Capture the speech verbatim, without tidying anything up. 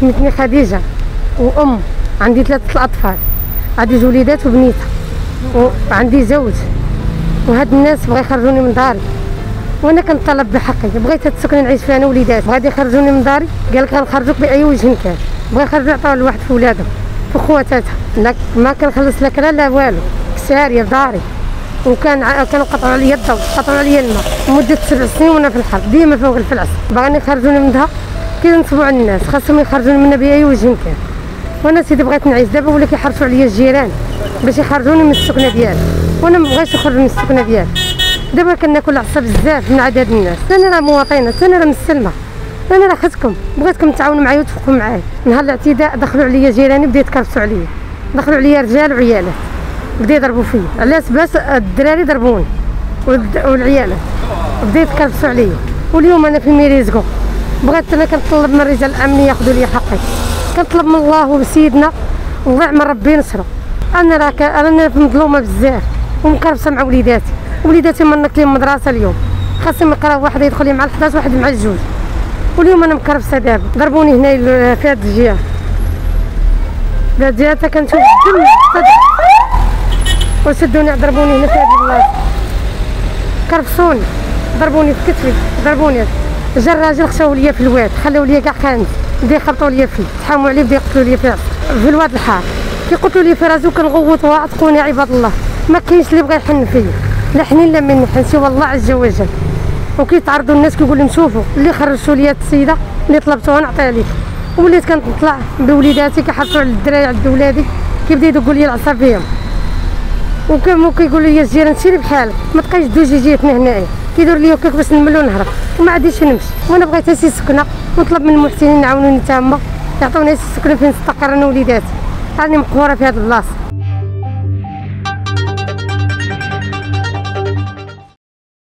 سميتني خديجه وام، عندي ثلاثه اطفال، عندي وليدات وبنيته وعندي زوج، وهاد الناس بغا يخرجوني من داري وانا كنطالب بحقي. بغيت هاد السكن نعيش فيه انا وليداتي، غادي يخرجوني من داري. قال لك غنخرجوك باي وجه كان، بغا يخرجوا يعطيوه لواحد في ولادهم في خواتاتها. ما كنخلص لا كلا لا والو، ساريه في داري، وكان كانوا قطعوا عليا الضوء، قطعوا عليا الماء مده سبع سنين وانا في الحرب، ديما فوق الفلعس. باغيين يخرجوني من دها كينصبوا على الناس، خاصهم يخرجوني منها باي وجه كان. وانا سيدي بغيت نعيش. دابا ولا كيحرصوا عليا الجيران باش يخرجوني من السكنه ديالي، وانا ما بغيتش نخرج من السكنه ديالي. دابا كناكل العصا بزاف من عدد الناس. انا راه مواطنه، انا راه مسلمه، انا راه خدكم، بغيتكم تعاونوا معايا وتفقوا معايا. نهار الاعتداء دخلوا عليا جيراني، بداو يتكرفسوا عليا، دخلوا عليا رجال وعيالات، بداو يضربوا فيا. علاش؟ باش الدراري ضربوني والعيالات، بداو يتكرفسوا عليا. واليوم انا في ميريزكو، بغيت انا كنطلب من رجال الامن ياخذوا لي حقي، كنطلب من الله وسيدنا الله يعمر ربي ينصرو. انا راه انا مظلومه بزاف ومكرفسه مع وليداتي، وليداتي منك لهم مدرسه اليوم، خاصهم يقراو، واحد يدخل لي مع الحداش واحد مع الجوج، واليوم انا مكرفسه. دابا ضربوني هنا في هاد الجهه، هاد الجهه كنشوف الدم وشدوني، ضربوني هنا في هاد البلاصه، كرفسوني، ضربوني في كتفي، ضربوني. جا الراجل خشاو ليا في الواد، خلاو ليا كاع خانت، بداو يخبطوا ليا فيه، تحاوموا عليه، بداو يقتلوا ليا في في الواد الحار. كي قتلوا لي في راسو كنغوت، واعتقوني عباد الله، ما كاينش اللي بغا يحن فيا، لا حنين لا من حنسي والله عز وجل. وكيتعرضوا الناس كيقول لهم شوفوا اللي خرجتوا لي هاد السيده اللي طلبتوها نعطيها ليك. وليت كنطلع بوليداتي، كيحرصوا على الدراري عند ولادي، كيبدا يدقوا لي العصا فيهم، وكانوا كيقولوا لي الجيران سيري بحالك، ما تبقايش دوجي جيتنا هنايا. كيدور لي هكاك باش نملو نهرب، وما عاديش نمشي. وانا بغيت هسي سكنه، ونطلب من المحسنين يعاونوني تما، يعطوني هسي سكنه فين نستقر انا ووليداتي. راني مقهوره في هاد البلاصه.